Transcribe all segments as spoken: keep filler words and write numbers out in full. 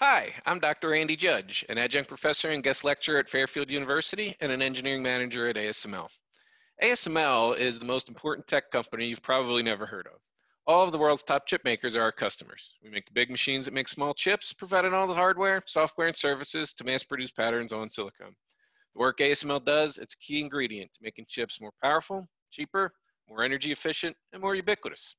Hi, I'm Doctor Andy Judge, an adjunct professor and guest lecturer at Fairfield University and an engineering manager at A S M L. A S M L is the most important tech company you've probably never heard of. All of the world's top chip makers are our customers. We make the big machines that make small chips, providing all the hardware, software, and services to mass produce patterns on silicon. The work A S M L does, it's a key ingredient to making chips more powerful, cheaper, more energy efficient, and more ubiquitous.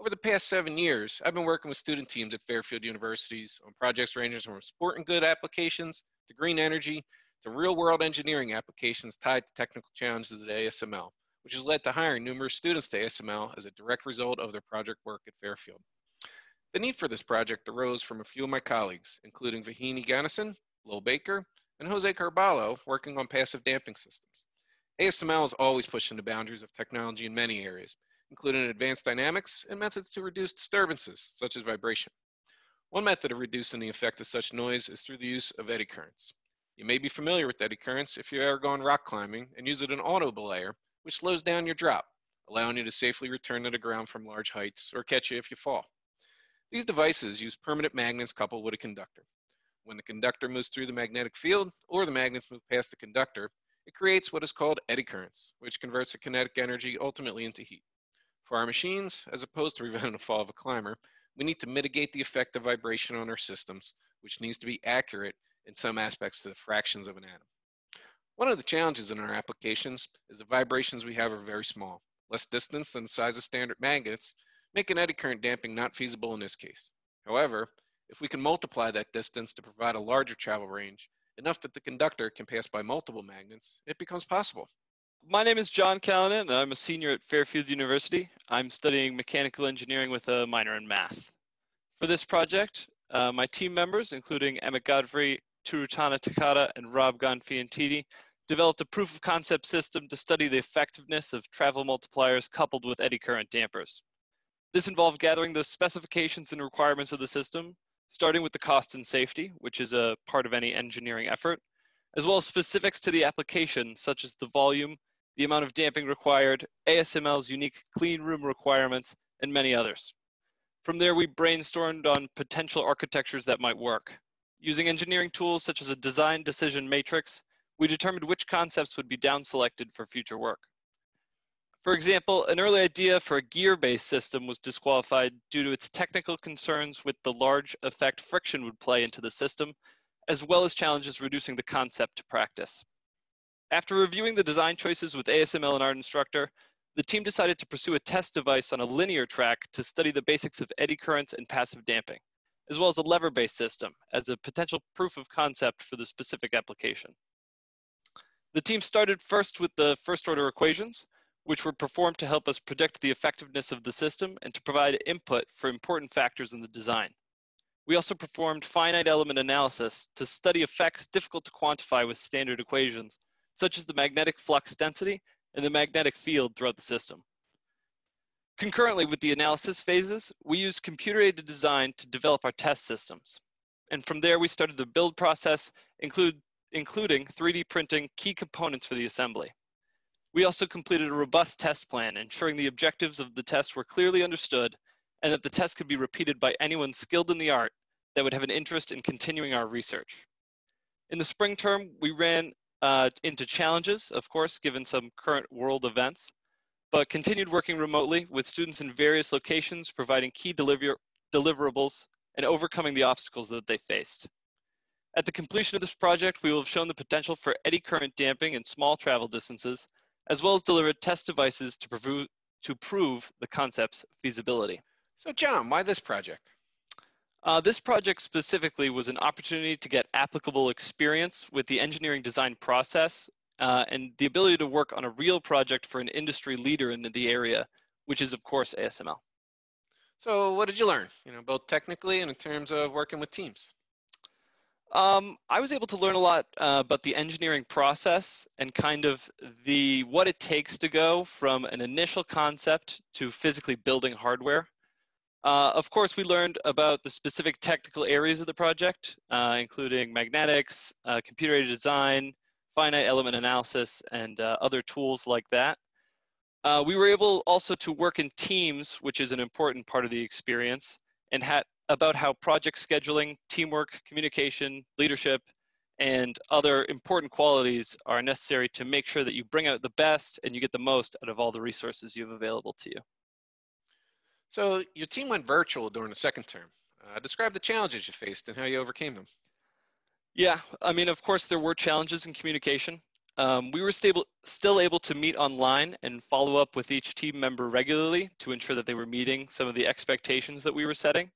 Over the past seven years, I've been working with student teams at Fairfield Universities on projects ranging from sport and good applications to green energy to real-world engineering applications tied to technical challenges at A S M L, which has led to hiring numerous students to A S M L as a direct result of their project work at Fairfield. The need for this project arose from a few of my colleagues, including Vahini Ganison, Lil Baker, and Jose Carballo working on passive damping systems. A S M L is always pushing the boundaries of technology in many areas, including advanced dynamics and methods to reduce disturbances, such as vibration. One method of reducing the effect of such noise is through the use of eddy currents. You may be familiar with eddy currents if you've ever gone rock climbing and used an audible layer, which slows down your drop, allowing you to safely return to the ground from large heights or catch you if you fall. These devices use permanent magnets coupled with a conductor. When the conductor moves through the magnetic field or the magnets move past the conductor, it creates what is called eddy currents, which converts the kinetic energy ultimately into heat. For our machines, as opposed to preventing the fall of a climber, we need to mitigate the effect of vibration on our systems, which needs to be accurate in some aspects to the fractions of an atom. One of the challenges in our applications is the vibrations we have are very small, less distance than the size of standard magnets, making eddy current damping not feasible in this case. However, if we can multiply that distance to provide a larger travel range, enough that the conductor can pass by multiple magnets, it becomes possible. My name is John Callanan, and I'm a senior at Fairfield University. I'm studying mechanical engineering with a minor in math. For this project, uh, my team members, including Emmett Godfrey, Turutana Takata, and Rob Gonfientini, developed a proof of concept system to study the effectiveness of travel multipliers coupled with eddy current dampers. This involved gathering the specifications and requirements of the system, starting with the cost and safety, which is a part of any engineering effort, as well as specifics to the application, such as the volume, the amount of damping required, A S M L's unique clean room requirements, and many others. From there, we brainstormed on potential architectures that might work. Using engineering tools such as a design decision matrix, we determined which concepts would be down-selected for future work. For example, an early idea for a gear-based system was disqualified due to its technical concerns with the large effect friction would play into the system, as well as challenges reducing the concept to practice. After reviewing the design choices with A S M L and our instructor, the team decided to pursue a test device on a linear track to study the basics of eddy currents and passive damping, as well as a lever-based system as a potential proof of concept for the specific application. The team started first with the first-order equations, which were performed to help us predict the effectiveness of the system and to provide input for important factors in the design. We also performed finite element analysis to study effects difficult to quantify with standard equations, such as the magnetic flux density and the magnetic field throughout the system. Concurrently with the analysis phases, we used computer-aided design to develop our test systems. And from there, we started the build process, include, including three D printing key components for the assembly. We also completed a robust test plan, ensuring the objectives of the test were clearly understood and that the test could be repeated by anyone skilled in the art that would have an interest in continuing our research. In the spring term, we ran uh, into challenges, of course, given some current world events, but continued working remotely with students in various locations, providing key deliver deliverables and overcoming the obstacles that they faced. At the completion of this project, we will have shown the potential for eddy current damping in small travel distances, as well as delivered test devices to prove, to prove the concept's feasibility. So John, why this project? Uh, this project specifically was an opportunity to get applicable experience with the engineering design process uh, and the ability to work on a real project for an industry leader in the area, which is of course A S M L. So what did you learn, you know, both technically and in terms of working with teams? Um, I was able to learn a lot uh, about the engineering process and kind of the what it takes to go from an initial concept to physically building hardware. Uh, of course, we learned about the specific technical areas of the project, uh, including magnetics, uh, computer-aided design, finite element analysis, and uh, other tools like that. Uh, we were able also to work in teams, which is an important part of the experience, and had about how project scheduling, teamwork, communication, leadership, and other important qualities are necessary to make sure that you bring out the best and you get the most out of all the resources you have available to you. So your team went virtual during the second term. Uh, describe the challenges you faced and how you overcame them. Yeah, I mean, of course, there were challenges in communication. Um, we were stable, still able to meet online and follow up with each team member regularly to ensure that they were meeting some of the expectations that we were setting.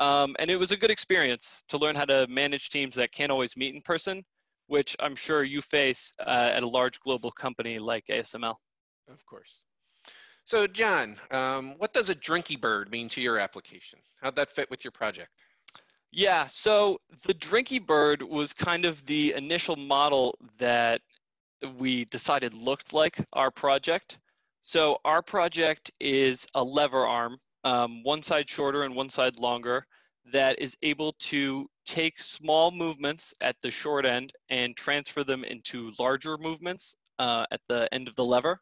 Um, and it was a good experience to learn how to manage teams that can't always meet in person, which I'm sure you face uh, at a large global company like A S M L. Of course. So John, um, what does a drinky bird mean to your application? How'd that fit with your project? Yeah, so the drinky bird was kind of the initial model that we decided looked like our project. So our project is a lever arm, Um, one side shorter and one side longer, that is able to take small movements at the short end and transfer them into larger movements uh, at the end of the lever.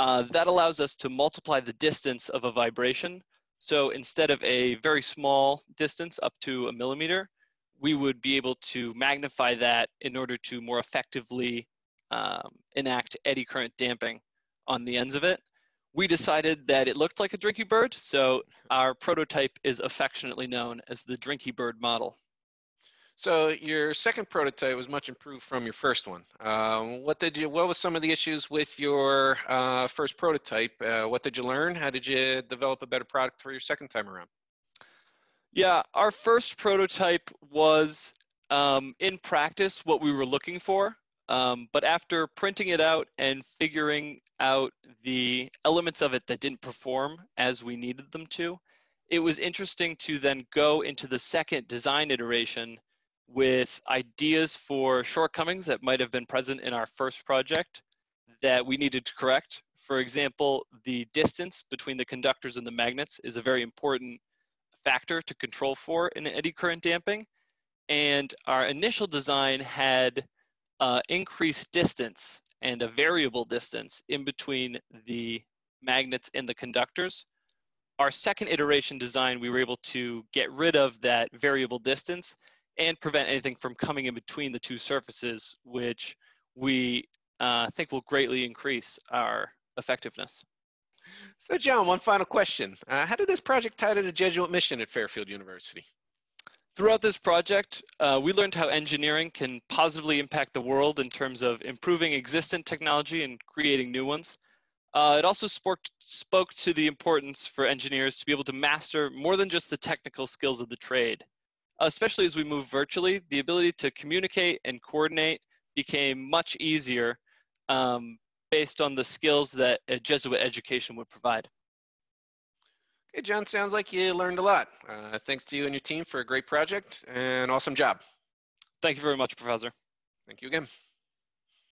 Uh, that allows us to multiply the distance of a vibration. So instead of a very small distance up to a millimeter, we would be able to magnify that in order to more effectively um, enact eddy current damping on the ends of it. We decided that it looked like a drinky bird, so our prototype is affectionately known as the drinky bird model. So your second prototype was much improved from your first one. Um, what did you? What was some of the issues with your uh, first prototype? Uh, what did you learn? How did you develop a better product for your second time around? Yeah, our first prototype was um, in practice what we were looking for. Um, but after printing it out and figuring out the elements of it that didn't perform as we needed them to, it was interesting to then go into the second design iteration with ideas for shortcomings that might have been present in our first project that we needed to correct. For example, the distance between the conductors and the magnets is a very important factor to control for in eddy current damping. And our initial design had Uh, increased distance and a variable distance in between the magnets and the conductors. Our second iteration design, we were able to get rid of that variable distance and prevent anything from coming in between the two surfaces, which we uh, think will greatly increase our effectiveness. So John, one final question. Uh, how did this project tie to the Jesuit mission at Fairfield University? Throughout this project, uh, we learned how engineering can positively impact the world in terms of improving existing technology and creating new ones. Uh, it also spoke to the importance for engineers to be able to master more than just the technical skills of the trade. Especially as we move virtually, the ability to communicate and coordinate became much easier um, based on the skills that a Jesuit education would provide. Hey, John, sounds like you learned a lot. Uh, thanks to you and your team for a great project and awesome job. Thank you very much, Professor. Thank you again.